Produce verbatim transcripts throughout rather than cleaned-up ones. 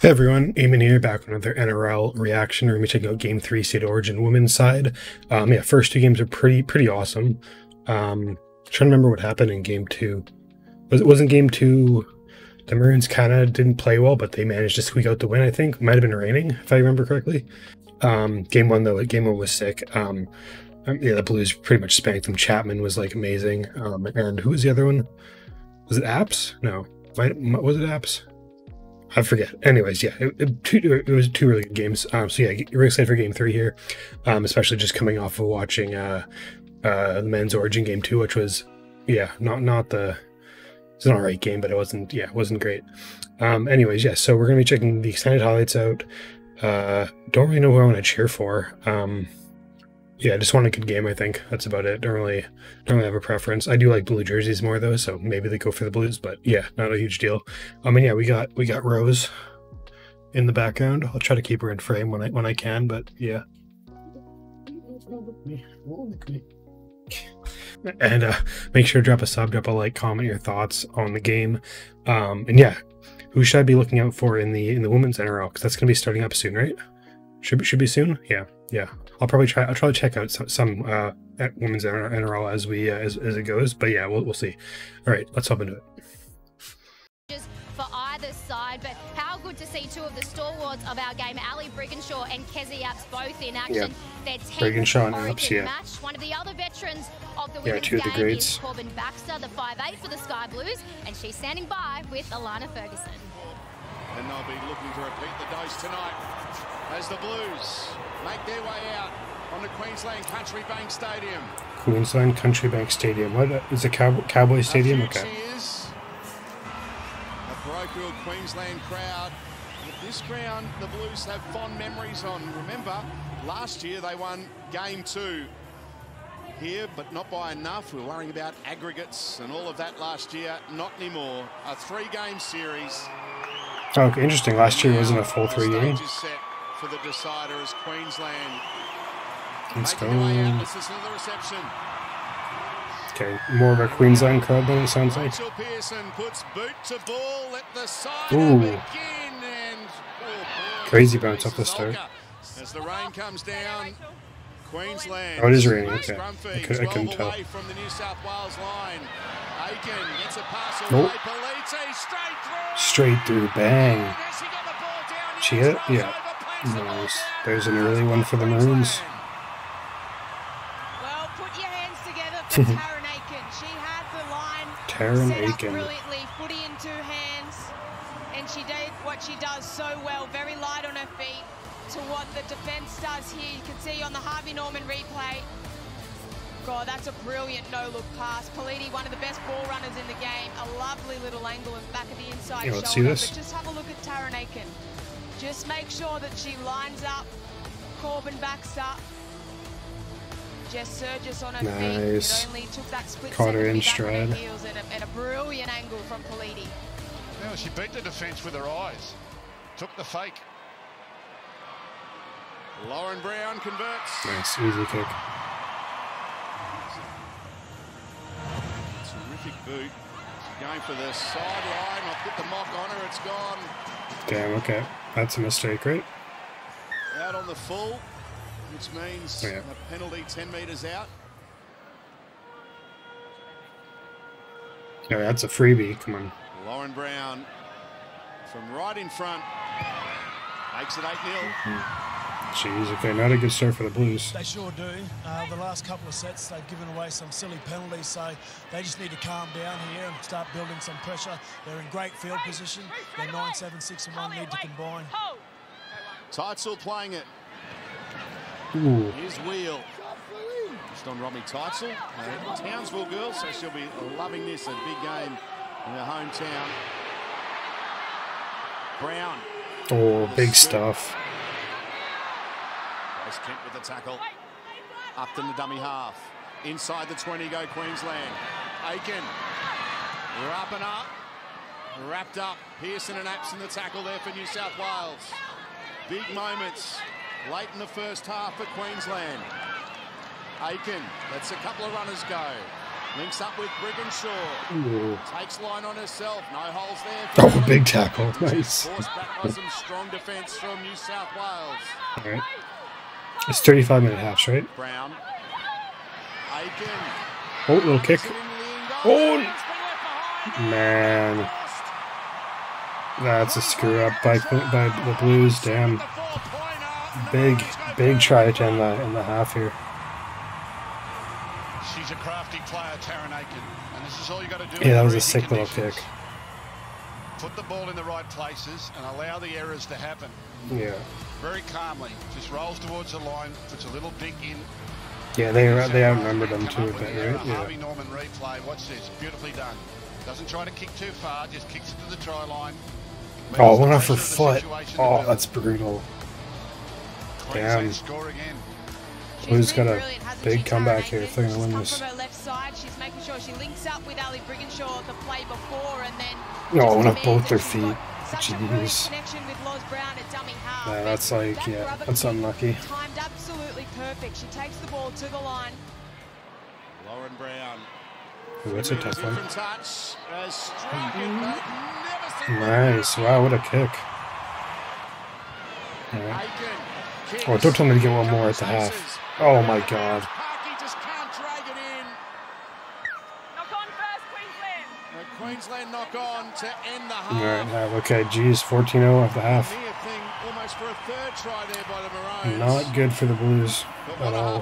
Hey everyone, Eamonn here, back with another N R L reaction. We're going to be checking out Game three, State of Origin, women's side. Um, yeah, first two games are pretty pretty awesome. Um, trying to remember what happened in Game two. Was, wasn't Game two, the Maroons kind of didn't play well, but they managed to squeak out the win, I think. Might have been raining, if I remember correctly. Um, Game one, though, Game one was sick. Um, yeah, the Blues pretty much spanked them. Chapman was, like, amazing. Um, and who was the other one? Was it Apps? No. Might, was it Apps? I forget. Anyways, yeah, it, it, two, it was two really good games. Um, so yeah, we're excited for game three here, um, especially just coming off of watching uh, uh, the men's Origin game two, which was, yeah, not not the it's an alright game, but it wasn't yeah, it wasn't great. Um, anyways, yeah, so we're gonna be checking the extended highlights out. Uh, don't really know who I want to cheer for. Um, yeah, I just want a good game. I think that's about it. Don't really don't really have a preference. I do like blue jerseys more though, so maybe they go for the Blues, but yeah, not a huge deal. I mean, yeah, we got we got Rose in the background. I'll try to keep her in frame when I when I can, but yeah. And uh, make sure to drop a sub, drop a like, comment your thoughts on the game, um, and yeah, who should I be looking out for in the in the women's N R L? Because that's gonna be starting up soon, right? Should be, should be soon, yeah. Yeah, I'll probably try. I'll try to check out some, some uh, at women's N R L as we uh, as as it goes. But yeah, we'll we'll see. All right, let's hop into it. Just for either side, but how good to see two of the stalwarts of our game, Ali Brigginshaw and Kezia Apps, both in action. Yep. Their Brigginshaw and Apps, yeah. Match. One of the other veterans of the women's yeah, game is Corbin Baxter, the five eight for the Sky Blues, and she's standing by with Alana Ferguson. And they'll be looking to repeat the dose tonight as the Blues make their way out on the Queensland Country Bank Stadium. Queensland Country Bank Stadium. What is it? Cow Cowboy Stadium? Okay. A parochial Queensland crowd. At this ground, the Blues have fond memories on. Remember, last year they won Game Two here, but not by enough. We were worrying about aggregates and all of that last year. Not anymore. A three-game series. Oh, okay, interesting. Last year wasn't a full three game. For the decider is Queensland. Let's go. Okay, more of a Queensland crowd than it sounds like. Pearson puts boot to ball at the side. Ooh. Begin and, oh, crazy bounce up the start. As the rain comes down, Queensland. Oh, it is raining. Okay, I, could, I couldn't tell. From the New South Wales line. Aiken gets a pass away. Politi straight through. Straight through. Bang. She hit. Yeah. Nice. There's an early one for the Maroons. Well, put your hands together for Taren Aiken. She had the line Taren set Aiken. Up brilliantly, footy in two hands, and she did what she does so well, very light on her feet to what the defence does here. You can see on the Harvey Norman replay. God, that's a brilliant no-look pass. Politi, one of the best ball runners in the game. A lovely little angle in the back of the inside yeah, let's shoulder. See this. But just have a look at Taren Aiken. Just make sure that she lines up. Corbin backs up. Jess Sergis on her nice. Feet. Only took that split caught her in stride. Heels at a, at a brilliant angle from Politi. No, she beat the defence with her eyes. Took the fake. Lauren Brown converts. Nice, easy kick. Terrific boot. She's going for the sideline. I'll put the mock on her. It's gone. Damn, okay. That's a mistake, right? Out on the full, which means oh, yeah. a penalty ten metres out. Yeah, that's a freebie. Come on. Lauren Brown from right in front. Makes it eight nil. Mm-hmm. Jeez, okay. Not a good start for the Blues. They sure do. Uh, the last couple of sets, they've given away some silly penalties, so they just need to calm down here and start building some pressure. They're in great field position. They're nine, seven, six and one need to combine. Title playing it. Ooh. His wheel. Just on Robbie Title. Uh, Townsville girl, so she'll be loving this. A big game in her hometown. Brown. Oh, big stuff. Kemp with the tackle. Upton the dummy half. Inside the twenty go Queensland. Aiken. Wrapping up. Wrapped up. Pearson and Apps in the tackle there for New South Wales. Big moments late in the first half for Queensland. Aiken lets a couple of runners go. Links up with Brigginshaw. Ooh. Takes line on herself. No holes there. For oh, big tackle. Nice. Forced back by some strong defense from New South Wales. All right. It's thirty-five minute halves, right? Brown. Aiken. Oh, little kick. Oh, man. That's a screw up by by the Blues. Damn. Big, big try in the in the half here. She's a crafty player, Taren Aiken, and this is all you got to do. Yeah, that was a sick little kick. Put the ball in the right places and allow the errors to happen. Yeah. Very calmly, just rolls towards the line, puts a little dig in. Yeah, they they outnumbered them too a bit, right? Yeah. Harvey Norman replay. Watch this, beautifully done. Doesn't try to kick too far, just kicks it to the try line. Oh, went off her foot. Oh, that's brutal. Damn. Blues got a big comeback here if they're going to win this. She's making sure she links up with Ali Brigginshaw the play before and then. No, one of both their feet. Jeez. Yeah, that's like, yeah, that's unlucky. Timed absolutely perfect. She takes the ball to the line. Lauren Brown. Ooh, that's a tough one. Nice. Wow, what a kick. Right. Oh, don't tell me to get one more at the half. Oh my god. Queensland knock on to end the half. All right, okay, geez, fourteen oh off the half. Almost for a third try there by the Maroons. Not good for the Blues at all.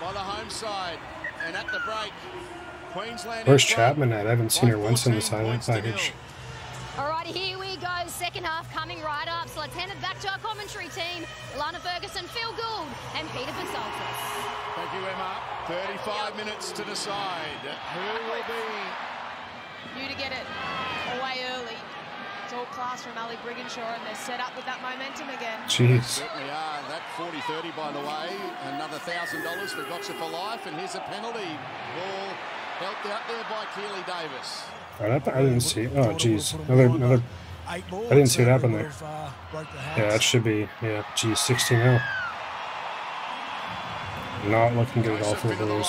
By the home side, and at the break, Queensland. Where's Chapman at? I haven't seen her once in the silent package. All right, here we go. Second half coming right up. So let's hand it back to our commentary team. Alana Ferguson, Phil Gould, and Peter Vinsalter. Thank you, Emma. thirty-five minutes to decide who will be. New to get it away early. It's all class from Ali Brigginshaw, and they're set up with that momentum again. Jeez. Certainly are. That forty thirty, by the way. Another one thousand dollars for Gotcha for Life, and here's a penalty ball helped out there by Keeley Davis. Right, I didn't see. Oh, jeez. Another, another. I didn't see what happened there. Yeah, that should be. Yeah, geez, sixteen oh. Not looking good at all for the Blues.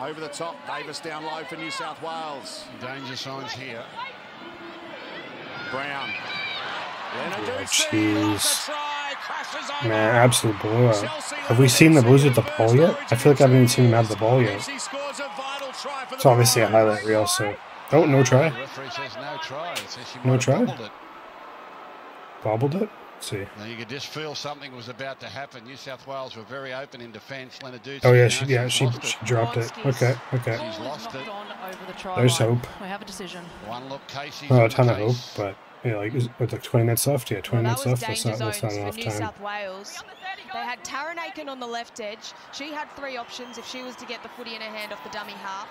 Over the top, Davis down low for New South Wales. Danger signs here. Brown. Jeez. Oh, man, absolute blowout. Have we seen the Blues with the ball yet? I feel like I haven't even seen them have the ball yet. It's obviously a highlight reel, so. Oh, no try. No try? Bobbled it? See. Now you could just feel something was about to happen. New South Wales were very open in defence. Lenaduzi. Oh yeah, she yeah she, she dropped it. Okay, okay. She's lost it. There's hope. We have a decision. One look, Casey. Not a ton of hope, but yeah, like with like twenty minutes left, yeah, twenty minutes left. That's not that's not enough time. New South Wales. They had Taren Aiken on the left edge. She had three options if she was to get the footy in her hand off the dummy half.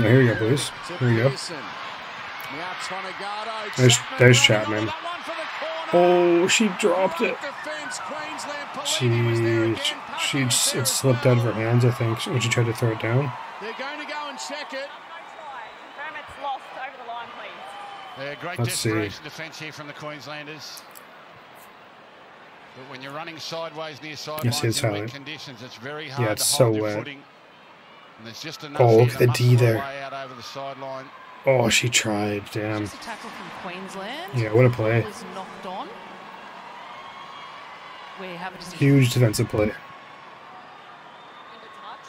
Now, here you go, boys. Here you go. There's there's Chapman. Oh, she dropped it. She, she, it slipped out of her hands, I think, when she tried to throw it down. They're going to go and check it. Lost over the line, please. Yeah, great desperation defense here from the Queenslanders. But when you're running sideways near sidelines in wet conditions, it's very hard yeah, it's to so hold wet. Footing. And there's just enough oh, look at the D there. Out over the sideline. Oh, she tried, damn. Just a tackle from Queensland. Yeah, what a play. Was knocked on. We have a huge defensive play.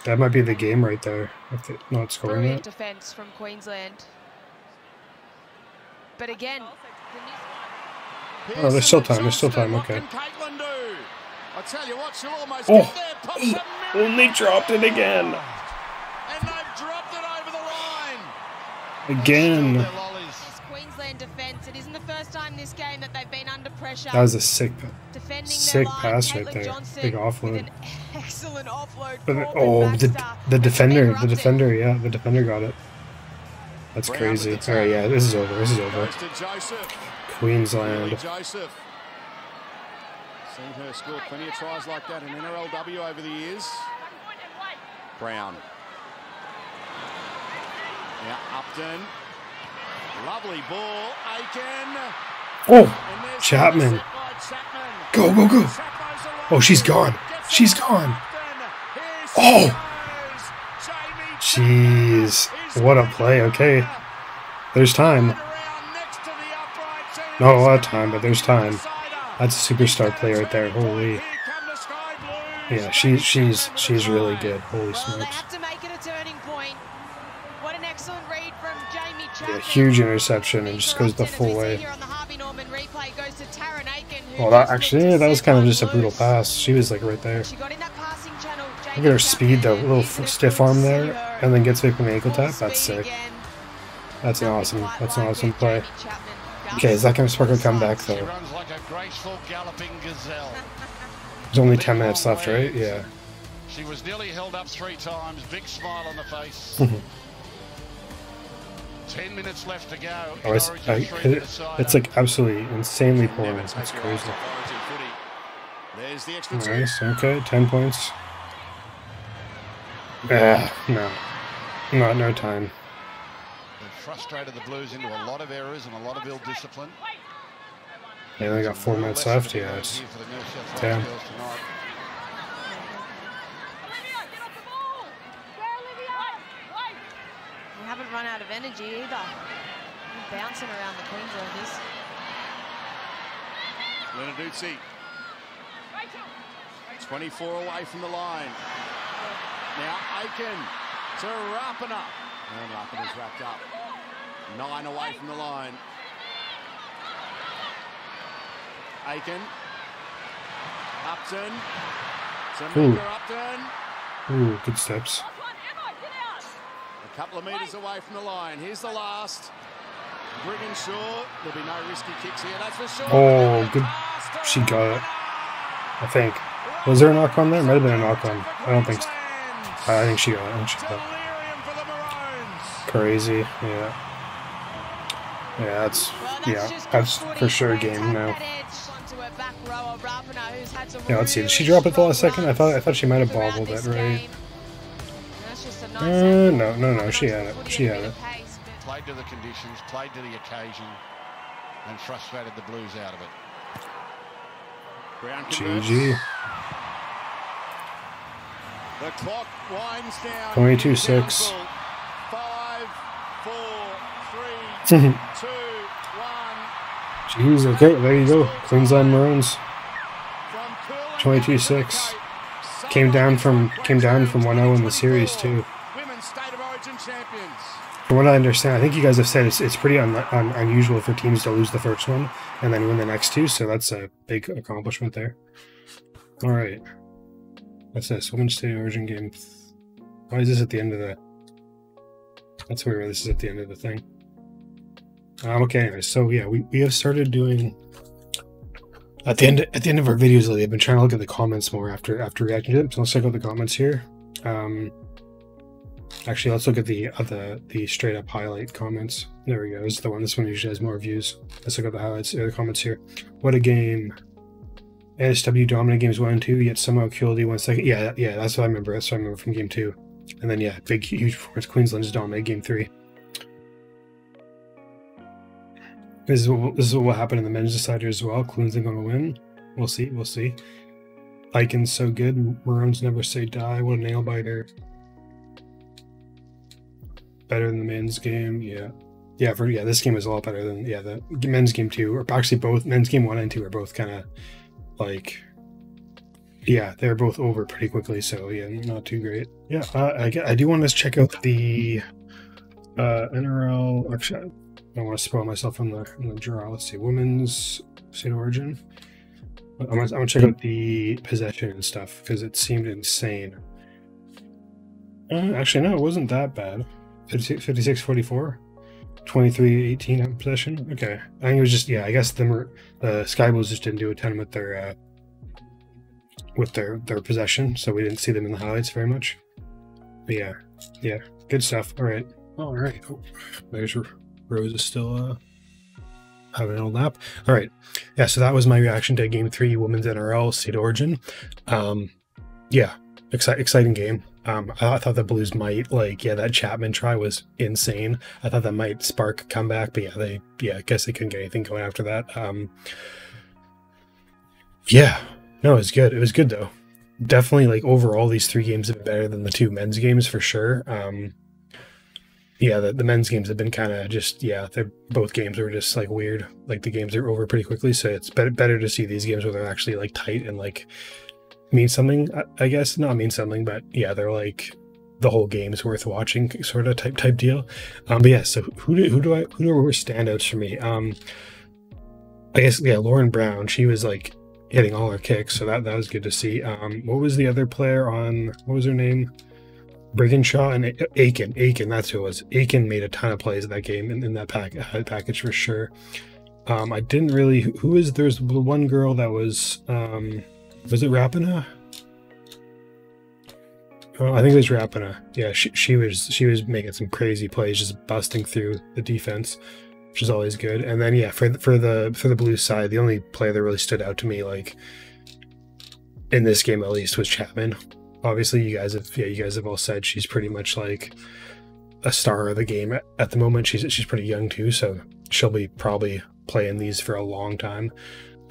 That might be the game right there. If they're not scoring brilliant that. Defense from Queensland. But again. Oh, there's still time, there's still time, okay. Oh, only dropped it again. Again. That was a sick, sick pass right there. Big offload. But the, oh, the the defender, the defender, yeah, the defender got it. That's crazy. All right, yeah, this is over. This is over. Queensland. Seen her score plenty of tries like that in N R L W over the years. Brown. Yeah, Upton. Lovely ball. Aiken. Oh, Chapman. Go, go, go. Oh, she's gone. She's gone. Oh, Jeez, what a play. Okay, there's time. Not a lot of time, but there's time. That's a superstar play right there. Holy. Yeah, she, she's she's really good. Holy smokes. Yeah, huge interception and just goes the full way. Well, that actually, yeah, that was kind of just a brutal pass. She was like right there. Look at her speed, though. Little stiff arm there, and then gets away from the ankle tap. That's sick. That's an awesome. That's an awesome play. Okay, is that going to spark a comeback though? There's only ten minutes left, right? Yeah. She was nearly held up three times. Big smile on the face. ten minutes left to go. Oh, it's, I, it, it's like absolutely insanely poor. That's crazy. Nice. Okay, ten points. Ah, no, not no time. They've frustrated the Blues into a lot of errors and a lot of ill discipline. They only got four minutes left. Yeah, it's damn. Haven't run out of energy either. I'm bouncing around the Queenslanders. Lenaduzi. twenty-four away from the line. Now Aiken to Rapina. And Rapina's wrapped up. Nine away from the line. Aiken. Upton. Semler Upton. Ooh, good steps. Couple of metres away from the line. Here's the last. Brigginshaw. There'll be no risky kicks here. That's for sure. Oh, good. She got it, I think. Was there a knock on there? Might have been a knock on. I don't think so. I think she got it. I think she got it. Crazy. Yeah. Yeah, that's, yeah, that's for sure game now. Yeah, let's see. Did she drop it the last second? I thought, I thought she might have bobbled it, right? Uh, no, no, no, she had it. She had it. Played to the conditions, played to the occasion, and frustrated the Blues out of it. G G. The clock winds down. twenty-two six. five, four, three, two, one. Jeez, okay, there you go. Queensland Maroons. twenty-two six. Came down from came down from one nil in the series too. From what I understand, I think you guys have said it's, it's pretty un, un, unusual for teams to lose the first one and then win the next two, so that's a big accomplishment there. All right, what's this? Women's State of Origin game. Why is this at the end of the? That's weird. This is at the end of the thing. Um, okay, anyway, so yeah, we we have started doing. At the end, at the end of our videos lately, I've been trying to look at the comments more after after reacting to them. So let's check out the comments here. Um, actually, let's look at the uh, the the straight up highlight comments. There we go. This is the one. This one usually has more views. Let's look at the highlights. Uh, the comments here. What a game! N S W dominant games one and two, yet somehow Q L D one second. Yeah, yeah, that's what I remember. That's what I remember from game two. And then yeah, big huge performance. Queensland just dominated game three. This is, what, this is what happened in the men's decider as well. Queensland going to win. We'll see. We'll see. Aiken's so good. Maroons never say die. What a nail biter. Better than the men's game. Yeah. Yeah. For, yeah. This game is a lot better than yeah the men's game two. Or actually both men's game one and two are both kind of like yeah they're both over pretty quickly. So yeah, not too great. Yeah. Uh, I I do want to check out the uh, N R L. Actually, I don't want to spoil myself on the, the draw. Let's see, women's State of Origin. I'm gonna, I'm gonna check out the possession and stuff because it seemed insane. Uh, actually, no, it wasn't that bad. fifty-six forty-four, twenty-three eighteen on possession. Okay, I think it was just yeah. I guess the the Sky Blues just didn't do a ton with their uh, with their their possession, so we didn't see them in the highlights very much. But yeah, yeah, good stuff. All right, all right. Oh, there's. Rose is still uh, having an old nap. All right, yeah. So that was my reaction to Game Three, Women's N R L State of Origin. Um, yeah, exci exciting game. Um, I, I thought the Blues might like, yeah, that Chapman try was insane. I thought that might spark a comeback, but yeah, they, yeah, I guess they couldn't get anything going after that. Um, yeah, no, it was good. It was good though. definitely, like, overall, these three games have been better than the two men's games for sure. Um, yeah, the, the men's games have been kind of just, yeah, they're both games were just like weird. Like the games are over pretty quickly, so it's better better to see these games where they're actually like tight and like mean something. I, I guess not mean something, but yeah, they're like the whole game's worth watching sort of type type deal. Um, but yeah, so who do who do I who were standouts for me? Um, I guess yeah, Lauren Brown. She was like hitting all her kicks, so that that was good to see. Um, what was the other player on? What was her name? Brigginshaw and Aiken. Aiken, that's who it was. Aiken made a ton of plays in that game, in, in that pack, uh, package for sure. Um, I didn't really... Who is... There's one girl that was... Um, was it Rapina? Oh, I think it was Rapina. Yeah, she, she was she was making some crazy plays, just busting through the defense, which is always good. And then, yeah, for, for the for the blue side, the only player that really stood out to me, like, in this game at least, was Chapman. Obviously, you guys have yeah, you guys have all said she's pretty much like a star of the game at the moment. She's she's pretty young too, so she'll be probably playing these for a long time.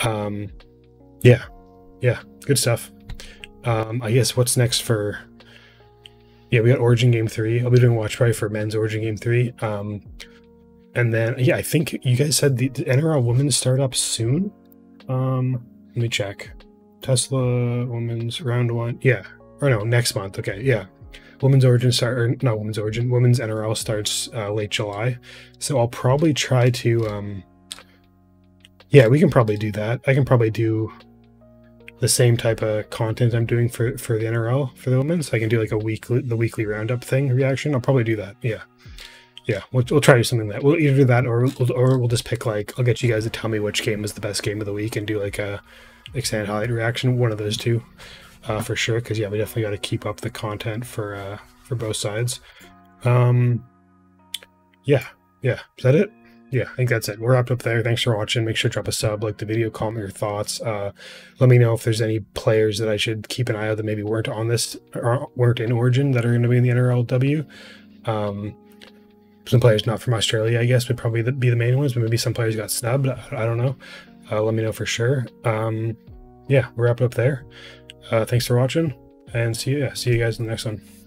Um, yeah, yeah, good stuff. Um, I guess what's next for? Yeah, we got Origin Game Three. I'll be doing watch party for Men's Origin Game Three. Um, and then yeah, I think you guys said the, the N R L Women's start up soon. Um, let me check. Tesla Women's Round One. Yeah. Or no, next month. Okay, yeah. Women's Origin start, or not Women's Origin, Women's N R L starts uh, late July. So I'll probably try to, um, yeah, we can probably do that. I can probably do the same type of content I'm doing for, for the N R L, for the women. So I can do like a weekly, the weekly roundup thing reaction. I'll probably do that, yeah. Yeah, we'll, we'll try to do something that. We'll either do that or we'll, or we'll just pick like, I'll get you guys to tell me which game is the best game of the week and do like a extended highlight reaction, one of those two. Uh, for sure, because yeah, we definitely got to keep up the content for uh, for both sides. Um, yeah, yeah, is that it? Yeah, I think that's it. We're wrapped up there. Thanks for watching. Make sure to drop a sub, like the video, comment your thoughts. Uh, let me know if there's any players that I should keep an eye out that maybe weren't on this or weren't in Origin that are going to be in the N R L W. Um, some players not from Australia, I guess, would probably be the main ones, but maybe some players got snubbed. I don't know. Uh, let me know for sure. Um, yeah, we're wrapped up there. Uh, thanks for watching, and see you, see you guys in the next one.